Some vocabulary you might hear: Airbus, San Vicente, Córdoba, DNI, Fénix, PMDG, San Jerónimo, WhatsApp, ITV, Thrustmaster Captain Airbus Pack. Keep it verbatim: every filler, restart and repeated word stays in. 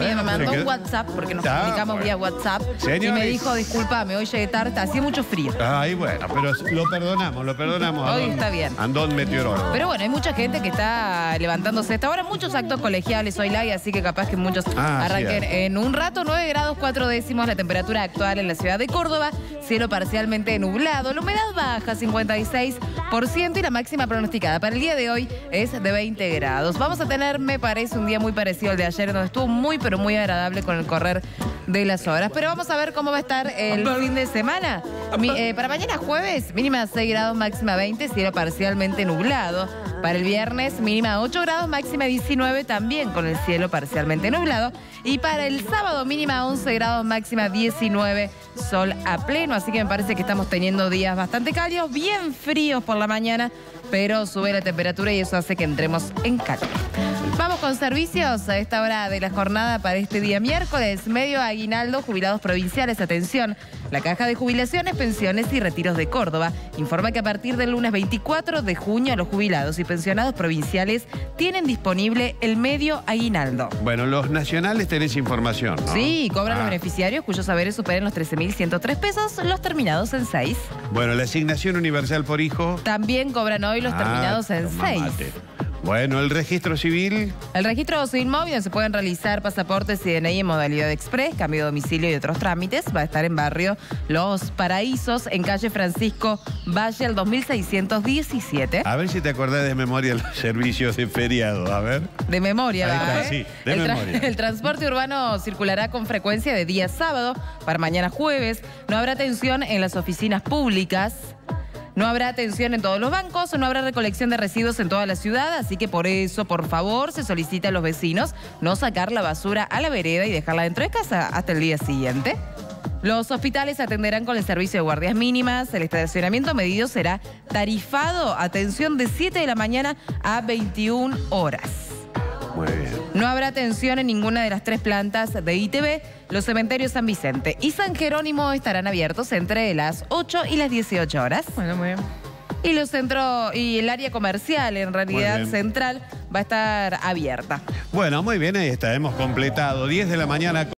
también me mandó un WhatsApp, porque nos ah, comunicamos bueno. vía WhatsApp. Señores. Y me dijo, discúlpame, hoy llegué tarde, hacía mucho frío. Ay, bueno, pero lo perdonamos, lo perdonamos. Hoy Andón, está bien. Andón meteorólogo. Pero bueno, hay mucha gente que está levantándose hasta ahora, muchos actos colegiales hoy live, así que capaz que muchos ah, arranquen sí, en un rato. Nueve grados cuatro décimos, la temperatura actual en la ciudad de Córdoba, cielo parcialmente nublado, la humedad baja, cincuenta y seis por ciento, y la máxima pronosticada para el día de hoy es de veinte grados. Vamos a tener, me parece, un día muy parecido al de ayer, donde estuvo muy, pero muy agradable con el correr de las horas. Pero vamos a ver cómo va a estar el fin de semana. Mi, eh, para mañana jueves, mínima seis grados, máxima veinte, cielo parcialmente nublado. Para el viernes, mínima ocho grados, máxima diecinueve, también con el cielo parcialmente nublado. Y para el sábado, mínima once grados, máxima diecinueve, sol a pleno. Así que me parece que estamos teniendo días bastante cálidos, bien fríos por la mañana, pero sube la temperatura y eso hace que entremos en calor. Vamos con servicios a esta hora de la jornada para este día miércoles. Medio aguinaldo, jubilados provinciales, atención. La Caja de Jubilaciones, Pensiones y Retiros de Córdoba informa que a partir del lunes veinticuatro de junio los jubilados y pensionados provinciales tienen disponible el medio aguinaldo. Bueno, los nacionales tenés información, ¿no? Sí, cobran ah. los beneficiarios cuyos saberes superen los trece mil ciento tres pesos, los terminados en seis. Bueno, la asignación universal por hijo. También cobran hoy los ah, terminados en seis. Bueno, el registro civil. El registro civil móvil, se pueden realizar pasaportes y D N I en modalidad express, cambio de domicilio y otros trámites. Va a estar en barrio Los Paraísos, en calle Francisco Valle, al dos mil seiscientos diecisiete. A ver si te acordás de memoria los servicios de feriado, a ver. De memoria, ¿verdad? Sí, de el memoria. El transporte urbano circulará con frecuencia de día sábado para mañana jueves. No habrá atención en las oficinas públicas. No habrá atención en todos los bancos, no habrá recolección de residuos en toda la ciudad, así que por eso, por favor, se solicita a los vecinos no sacar la basura a la vereda y dejarla dentro de casa hasta el día siguiente. Los hospitales atenderán con el servicio de guardias mínimas, el estacionamiento medido será tarifado, atención de siete de la mañana a veintiuna horas. Muy bien. No habrá atención en ninguna de las tres plantas de I T V. Los cementerios San Vicente y San Jerónimo estarán abiertos entre las ocho y las dieciocho horas. Bueno, muy bien. Y los centros y el área comercial, en realidad central, va a estar abierta. Bueno, muy bien, ahí está. Hemos completado diez de la mañana.